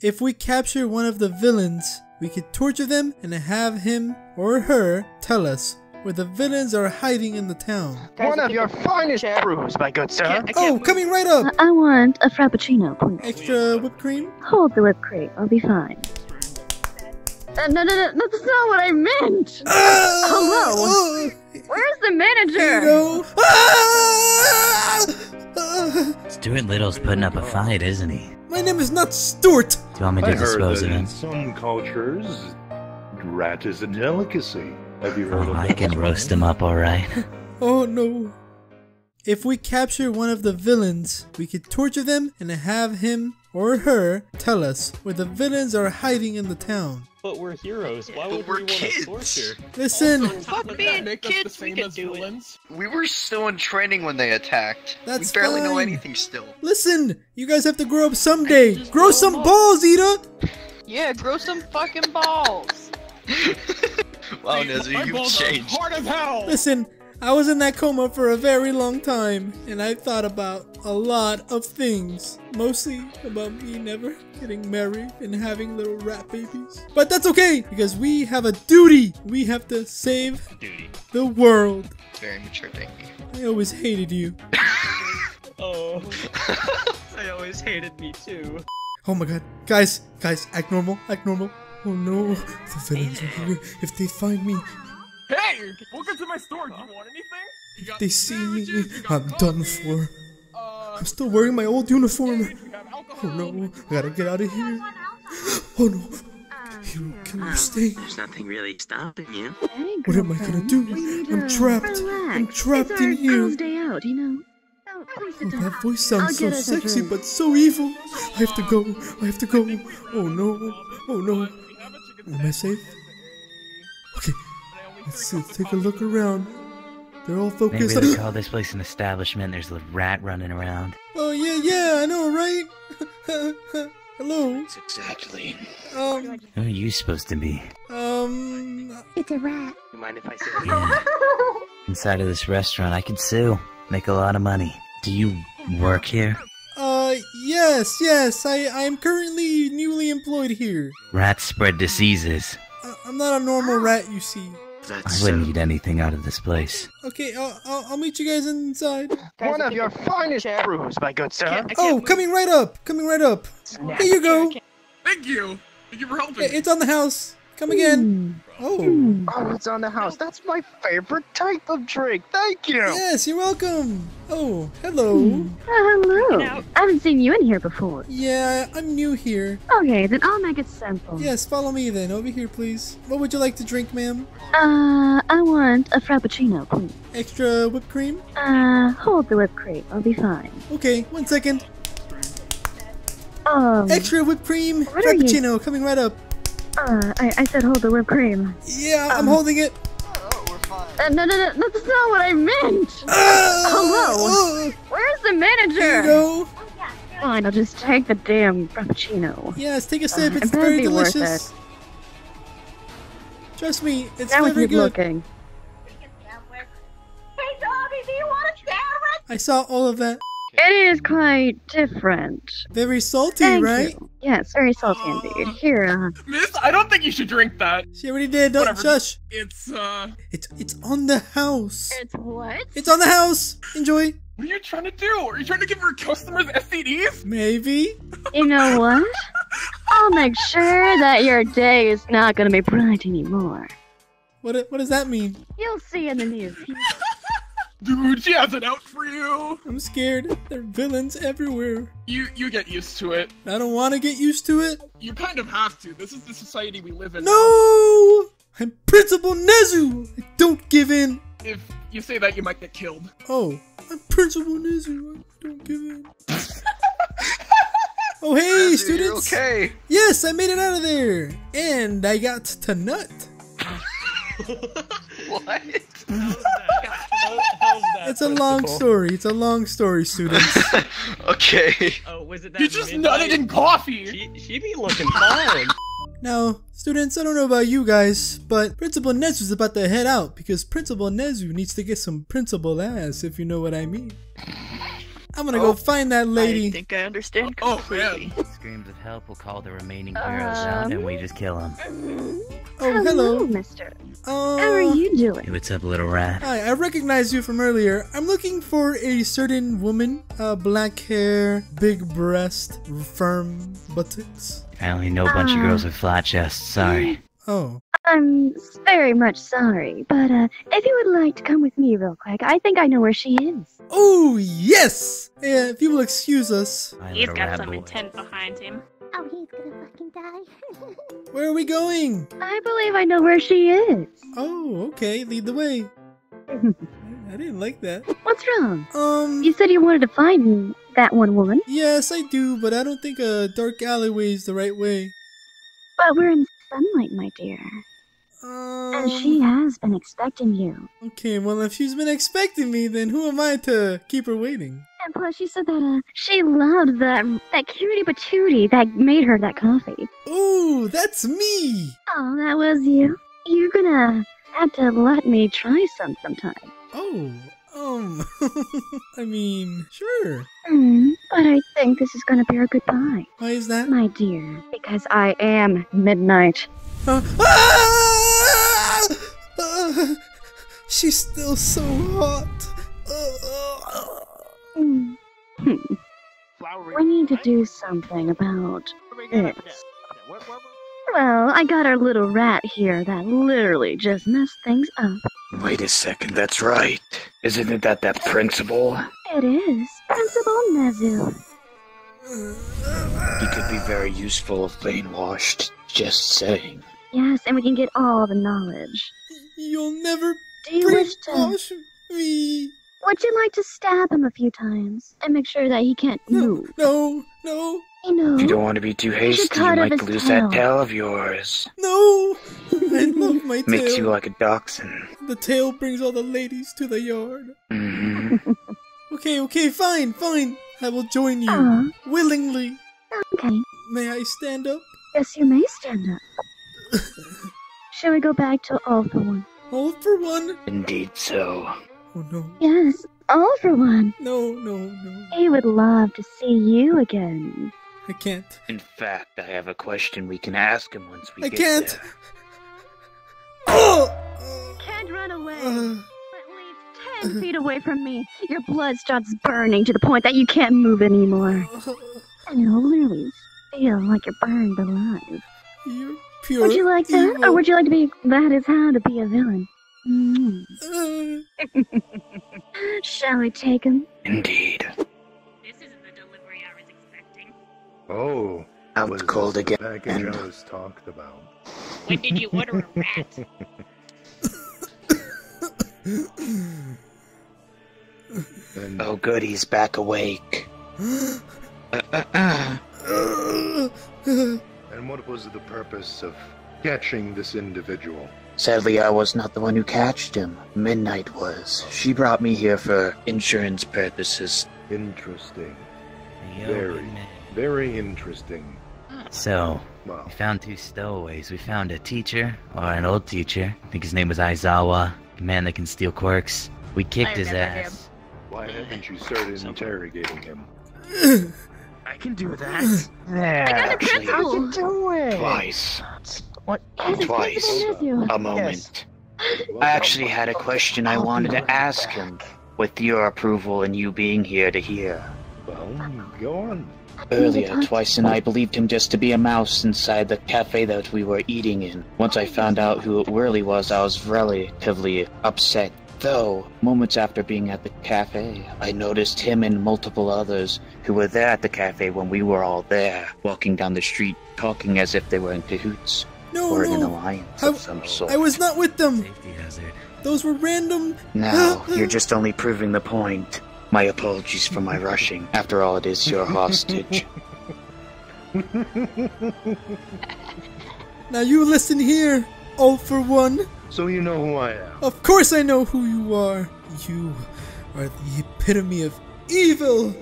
If we capture one of the villains, we could torture them and have him or her tell us where the villains are hiding in the town. One of your finest brews, my good sir. I can't coming right up! I want a frappuccino, please. Extra whipped cream? Hold the whipped cream, I'll be fine. No, that's not what I meant! Hello? Where's the manager? You know. Stuart Little's putting up a fight, isn't he? My name is not Stuart! Do you want me to dispose of it? In some cultures, rat is a delicacy. Have you heard of that? I can roast him up, alright. Oh no. If we capture one of the villains, we could torture them and have him or her tell us where the villains are hiding in the town. But we're heroes. Why would we want to torture? Listen, also, fuck being kids, we can do it. We were still in training when they attacked. That's fine. We barely know anything still. Listen, you guys have to grow up someday. Grow some balls, Ida! Yeah, grow some fucking balls. Wow, Nezu, you've changed. Heart of hell. Listen, I was in that coma for a very long time, and I thought about a lot of things. Mostly about me never getting married and having little rat babies. But that's okay, because we have a duty! We have to save the world. Very mature thinking. I always hated you. Oh. I always hated me too. Oh my god. Guys, act normal, act normal. Oh no, the villains are here. If they find me... Hey! Welcome to my store! Do you want anything? If they see me, I'm done for. I'm still wearing my old uniform. Oh no, I gotta get out of here. Oh no. Hero, can you stay? There's nothing really stopping you. What am I gonna do? I'm trapped. I'm trapped in here. Oh, that voice sounds so sexy but so evil. I have to go. I have to go. Oh no. Oh no. Am I safe? Okay. Let's take a look around. They're all focused. Maybe they call this place an establishment. There's a rat running around. Oh yeah, I know, right? Hello. That's exactly. Who are you supposed to be? It's a rat. You mind if I sit here? Yeah. Inside of this restaurant, I could sue, make a lot of money. Do you work here? Yes. I'm currently newly employed here. Rats spread diseases. I'm not a normal rat, you see. I wouldn't eat anything out of this place. Okay, I'll meet you guys inside. One of your finest brews, my good sir. Oh, coming right up! Coming right up! Here you go! Thank you! Thank you for helping! It's on the house! Come again! Oh, it's on the house! That's my favorite type of drink! Thank you! Yes, you're welcome! Oh, hello! Hello! I haven't seen you in here before. Yeah, I'm new here. Okay, then I'll make it simple. Yes, follow me then. Over here, please. What would you like to drink, ma'am? I want a frappuccino, please. Extra whipped cream? Hold the whipped cream. I'll be fine. Okay, 1 second. Extra whipped cream! Frappuccino, coming right up. I said hold the whipped cream. Yeah, I'm holding it. Oh, we're fine. No, that's not what I meant. Hello? Where's the manager? Here you go. Fine, I'll just take the damn frappuccino. Yes, take a sip. It's very delicious. Worth it. Trust me, it's very good. Looking. Hey, Dobby, do you want a sandwich? I saw all of that. It is quite different. Very salty, right? Yes, very salty indeed. Here, Miss, I don't think you should drink that. She already did. Don't shush. It's on the house. It's what? It's on the house. Enjoy. What are you trying to do? Are you trying to give our customers STDs? Maybe. You know what? I'll make sure that your day is not going to be bright anymore. What does that mean? You'll see in the news. Dude, she has it out for you! I'm scared. There are villains everywhere. You get used to it. I don't want to get used to it. You kind of have to. This is the society we live in. No! I'm Principal Nezu! I don't give in. If you say that, you might get killed. Oh, I'm Principal Nezu. I don't give in. Oh, hey, students! You're okay. Yes, I made it out of there. And I got to nut. What? It's a long story. It's a long story, students. Okay. Oh, was it that you just nutted in coffee? She be looking fine. Now, students, I don't know about you guys, but Principal Nezu's about to head out because Principal Nezu needs to get some principal ass, if you know what I mean. I'm gonna go find that lady. I think I understand completely. Oh, yeah. Screams of help will call the remaining heroes out, and we just kill them. Hello, mister. How are you doing? Hey, what's up, little rat? Hi, I recognize you from earlier. I'm looking for a certain woman. Black hair, big breast, firm buttocks. I only know a bunch of girls with flat chests, sorry. Oh. I'm very much sorry, but if you would like to come with me real quick, I think I know where she is. Oh, yes! If you will excuse us. He's got some intent behind him. Oh, he's gonna fucking die. Where are we going? I believe I know where she is. Oh, okay. Lead the way. I didn't like that. What's wrong? You said you wanted to find that one woman. Yes, I do, but I don't think a dark alleyway is the right way. But we're in sunlight, my dear. And she has been expecting you. Okay, well, if she's been expecting me, then who am I to keep her waiting? And plus, she said that she loved that cutie-patootie that made her that coffee. Ooh, that's me! Oh, that was you? You're gonna have to let me try some sometime. Oh, I mean, sure. But I think this is gonna be our goodbye. Why is that? My dear, because I am Midnight. She's still so hot. We need to do something about this. Well, I got our little rat here that literally just messed things up. Wait a second, that's right. Isn't it that principal? It is. Principal Nezu. He could be very useful if plain washed, just saying. Yes, and we can get all the knowledge. You'll never brainwash me. Would you like to stab him a few times and make sure that he can't move? No, no. You know, if you don't want to be too hasty, you might lose that tail of yours. No, I love my tail. Makes you like a dachshund. The tail brings all the ladies to the yard. Okay, okay, fine, fine. I will join you willingly. Okay. May I stand up? Yes, you may stand up. Shall we go back to All for One? All for One? Indeed so. Oh, no. Yes, All for One. No, no, no. He would love to see you again. I can't. In fact, I have a question we can ask him once we get there. I can't. Oh! Can't run away. At least 10 feet away from me. Your blood starts burning to the point that you can't move anymore. And you'll literally feel like you're burned alive. You're pure Would you like that? Evil. Or would you like to be... That is how to be a villain. Shall we take him? Indeed. This isn't the delivery I was expecting. Oh, I was called again. Package I was talked about. When did you order a rat? Oh, good, he's back awake. And what was the purpose of catching this individual? Sadly, I was not the one who catched him. Midnight was. She brought me here for insurance purposes. Interesting. Very, very interesting. So, we found two stowaways. We found a teacher, or an old teacher. I think his name was Aizawa, a man that can steal quirks. We kicked his ass. Why haven't you started interrogating him? I can do that. There, actually. How you doing? Twice. What? Twice. A moment. I actually had a question I wanted to ask him, with your approval and you being here to hear. Well, go on. Earlier, Twice and I believed him just to be a mouse inside the cafe that we were eating in. Once I found out who it really was, I was relatively upset. Though, moments after being at the cafe, I noticed him and multiple others who were there at the cafe when we were all there, walking down the street, talking as if they were in cahoots. No, or an alliance of some sort. I was not with them. Safety hazard. Those were random. No, you're just only proving the point. My apologies for my rushing. After all, it is your hostage. Now you listen here, All for One. So you know who I am. Of course I know who you are. You are the epitome of evil.